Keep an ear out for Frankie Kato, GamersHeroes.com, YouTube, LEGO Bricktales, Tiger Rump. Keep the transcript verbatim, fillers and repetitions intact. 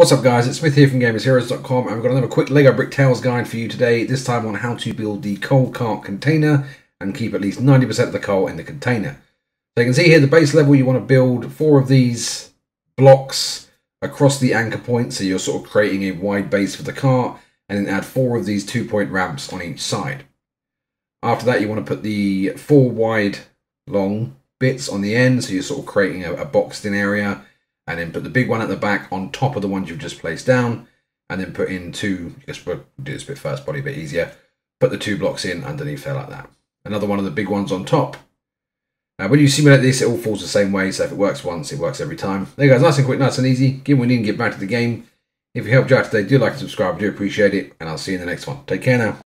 What's up guys, it's Smith here from Gamers Heroes dot com and we've got another quick LEGO Bricktales guide for you today, this time on how to build the coal cart container and keep at least ninety percent of the coal in the container. So you can see here the base level, you want to build four of these blocks across the anchor point, so you're sort of creating a wide base for the cart, and then add four of these two point ramps on each side. After that you want to put the four wide long bits on the end, so you're sort of creating a, a boxed in area. And then put the big one at the back on top of the ones you've just placed down, and then put in two, just we'll do this bit first, probably a bit easier, put the two blocks in underneath there like that. Another one of the big ones on top. Now when you simulate this, it all falls the same way, so if it works once, it works every time. There you go, nice and quick, nice and easy. Give me a need to get back to the game. If you helped you out today, do like and subscribe, I do appreciate it, and I'll see you in the next one. Take care now.